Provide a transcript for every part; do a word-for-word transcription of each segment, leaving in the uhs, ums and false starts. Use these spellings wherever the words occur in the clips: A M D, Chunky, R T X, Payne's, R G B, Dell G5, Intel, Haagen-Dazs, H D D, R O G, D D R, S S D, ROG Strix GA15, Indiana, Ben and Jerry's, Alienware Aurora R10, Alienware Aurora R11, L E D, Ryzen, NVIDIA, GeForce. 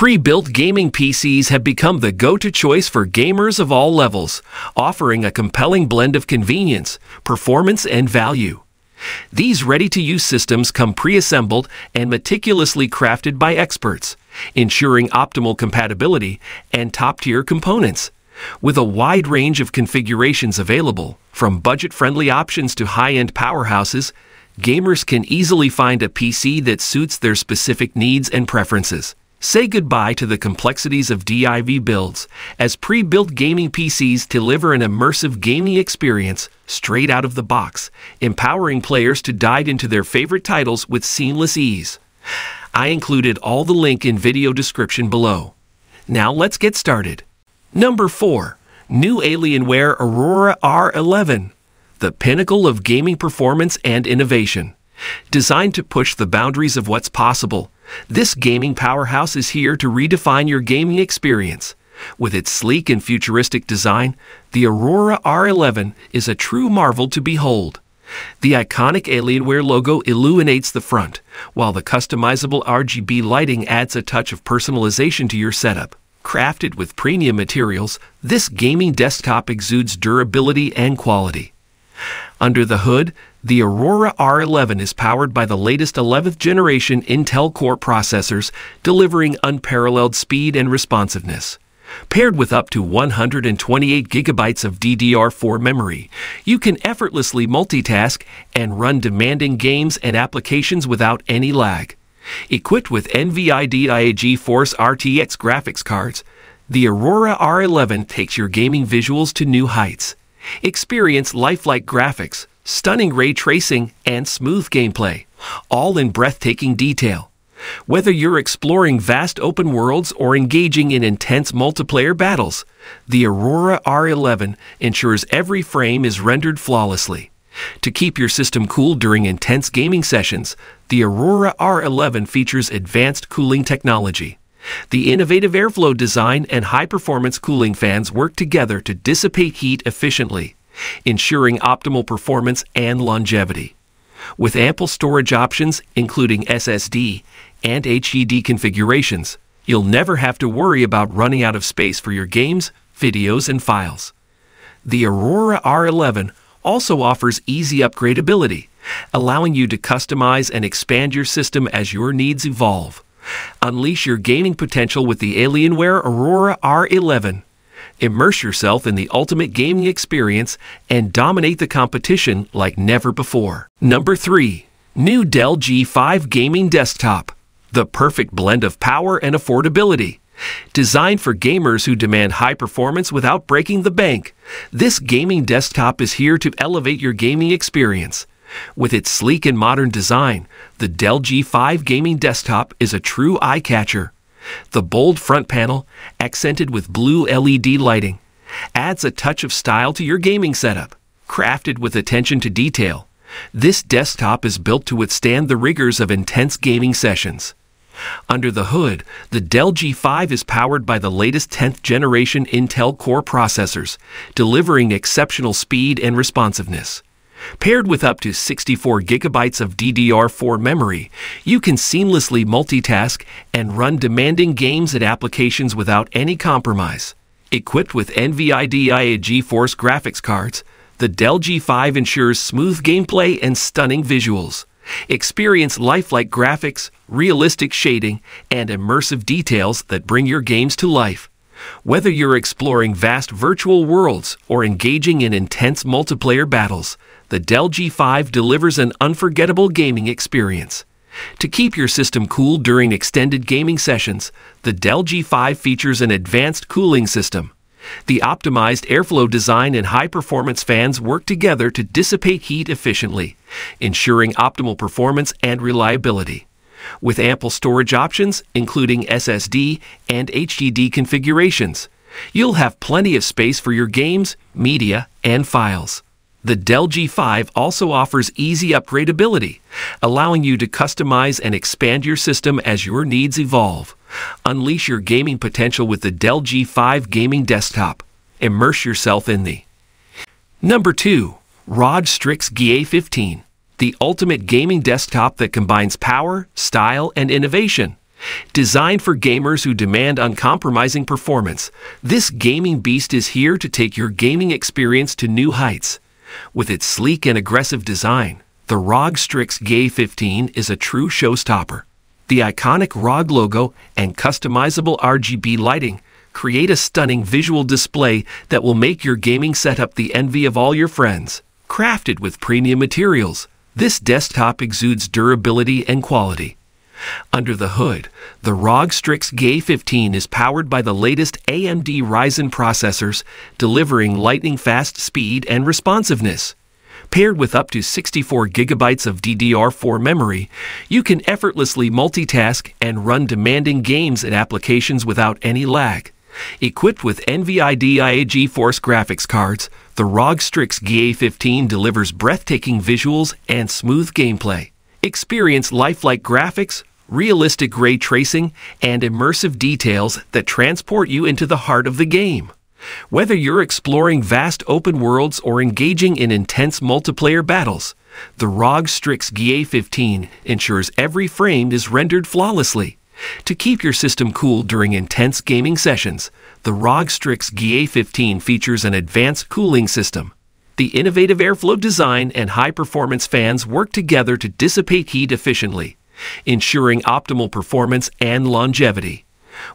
Pre-built gaming P Cs have become the go-to choice for gamers of all levels, offering a compelling blend of convenience, performance, and value. These ready-to-use systems come pre-assembled and meticulously crafted by experts, ensuring optimal compatibility and top-tier components. With a wide range of configurations available, from budget-friendly options to high-end powerhouses, gamers can easily find a P C that suits their specific needs and preferences. Say goodbye to the complexities of D I Y builds, as pre-built gaming P Cs deliver an immersive gaming experience straight out of the box, empowering players to dive into their favorite titles with seamless ease. I included all the link in video description below. Now let's get started. Number four. New Alienware Aurora R eleven, the pinnacle of gaming performance and innovation. Designed to push the boundaries of what's possible, this gaming powerhouse is here to redefine your gaming experience. With its sleek and futuristic design, the Aurora R eleven is a true marvel to behold. The iconic Alienware logo illuminates the front, while the customizable R G B lighting adds a touch of personalization to your setup. Crafted with premium materials, this gaming desktop exudes durability and quality. Under the hood, the Aurora R eleven is powered by the latest eleventh generation Intel Core processors, delivering unparalleled speed and responsiveness. Paired with up to one hundred twenty-eight gigabytes of D D R four memory, you can effortlessly multitask and run demanding games and applications without any lag. Equipped with NVIDIA GeForce R T X graphics cards, the Aurora R eleven takes your gaming visuals to new heights. Experience lifelike graphics, stunning ray tracing, and smooth gameplay, all in breathtaking detail. Whether you're exploring vast open worlds or engaging in intense multiplayer battles, the Aurora R eleven ensures every frame is rendered flawlessly. To keep your system cool during intense gaming sessions, the Aurora R eleven features advanced cooling technology. The innovative airflow design and high-performance cooling fans work together to dissipate heat efficiently, ensuring optimal performance and longevity. With ample storage options, including S S D and H D D configurations, you'll never have to worry about running out of space for your games, videos, and files. The Aurora R eleven also offers easy upgradability, allowing you to customize and expand your system as your needs evolve. Unleash your gaming potential with the Alienware Aurora R eleven. Immerse yourself in the ultimate gaming experience and dominate the competition like never before. Number three. New Dell G five Gaming Desktop, the perfect blend of power and affordability. Designed for gamers who demand high performance without breaking the bank, this gaming desktop is here to elevate your gaming experience. With its sleek and modern design, the Dell G five gaming desktop is a true eye-catcher. The bold front panel, accented with blue L E D lighting, adds a touch of style to your gaming setup. Crafted with attention to detail, this desktop is built to withstand the rigors of intense gaming sessions. Under the hood, the Dell G five is powered by the latest tenth generation Intel Core processors, delivering exceptional speed and responsiveness. Paired with up to sixty-four gigabytes of D D R four memory, you can seamlessly multitask and run demanding games and applications without any compromise. Equipped with NVIDIA GeForce graphics cards, the Dell G five ensures smooth gameplay and stunning visuals. Experience lifelike graphics, realistic shading, and immersive details that bring your games to life. Whether you're exploring vast virtual worlds or engaging in intense multiplayer battles, the Dell G five delivers an unforgettable gaming experience. To keep your system cool during extended gaming sessions, the Dell G five features an advanced cooling system. The optimized airflow design and high-performance fans work together to dissipate heat efficiently, ensuring optimal performance and reliability. With ample storage options, including S S D and H D D configurations, you'll have plenty of space for your games, media, and files. The Dell G five also offers easy upgradability, allowing you to customize and expand your system as your needs evolve. Unleash your gaming potential with the Dell G five Gaming Desktop. Immerse yourself in the... Number two. R O G Strix G A fifteen, the ultimate gaming desktop that combines power, style, and innovation. Designed for gamers who demand uncompromising performance, this gaming beast is here to take your gaming experience to new heights. With its sleek and aggressive design, the R O G Strix G A fifteen is a true showstopper. The iconic R O G logo and customizable R G B lighting create a stunning visual display that will make your gaming setup the envy of all your friends. Crafted with premium materials, this desktop exudes durability and quality. Under the hood, the R O G Strix G A fifteen is powered by the latest A M D Ryzen processors, delivering lightning-fast speed and responsiveness. Paired with up to sixty-four gigabytes of D D R four memory, you can effortlessly multitask and run demanding games and applications without any lag. Equipped with NVIDIA GeForce graphics cards, the R O G Strix G A fifteen delivers breathtaking visuals and smooth gameplay. Experience lifelike graphics, realistic ray tracing, and immersive details that transport you into the heart of the game. Whether you're exploring vast open worlds or engaging in intense multiplayer battles, the R O G Strix G A fifteen ensures every frame is rendered flawlessly. To keep your system cool during intense gaming sessions, the R O G Strix G A fifteen features an advanced cooling system. The innovative airflow design and high-performance fans work together to dissipate heat efficiently, ensuring optimal performance and longevity.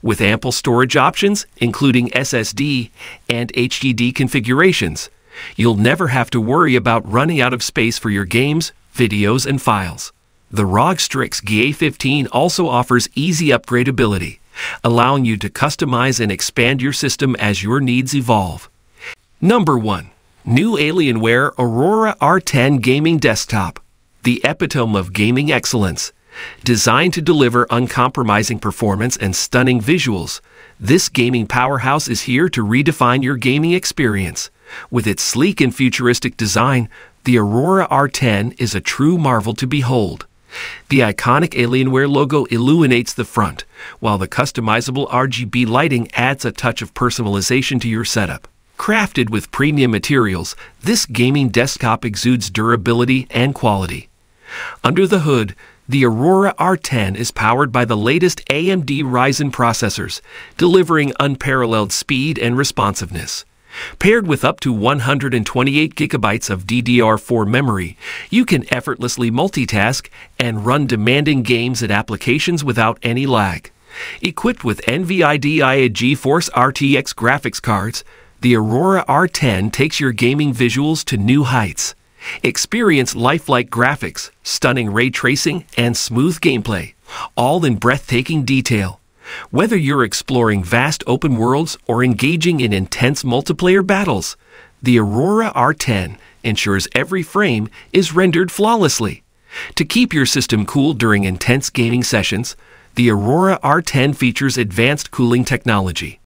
With ample storage options, including S S D and H D D configurations, you'll never have to worry about running out of space for your games, videos, and files. The R O G Strix G A fifteen also offers easy upgradability, allowing you to customize and expand your system as your needs evolve. Number one. New Alienware Aurora R ten Gaming Desktop, the epitome of gaming excellence. Designed to deliver uncompromising performance and stunning visuals, this gaming powerhouse is here to redefine your gaming experience. With its sleek and futuristic design, the Aurora R ten is a true marvel to behold. The iconic Alienware logo illuminates the front, while the customizable R G B lighting adds a touch of personalization to your setup. Crafted with premium materials, this gaming desktop exudes durability and quality. Under the hood, the Aurora R ten is powered by the latest A M D Ryzen processors, delivering unparalleled speed and responsiveness. Paired with up to one hundred twenty-eight gigabytes of D D R four memory, you can effortlessly multitask and run demanding games and applications without any lag. Equipped with NVIDIA GeForce R T X graphics cards, the Aurora R ten takes your gaming visuals to new heights. Experience lifelike graphics, stunning ray tracing, and smooth gameplay, all in breathtaking detail. Whether you're exploring vast open worlds or engaging in intense multiplayer battles, the Aurora R ten ensures every frame is rendered flawlessly. To keep your system cool during intense gaming sessions, the Aurora R ten features advanced cooling technology.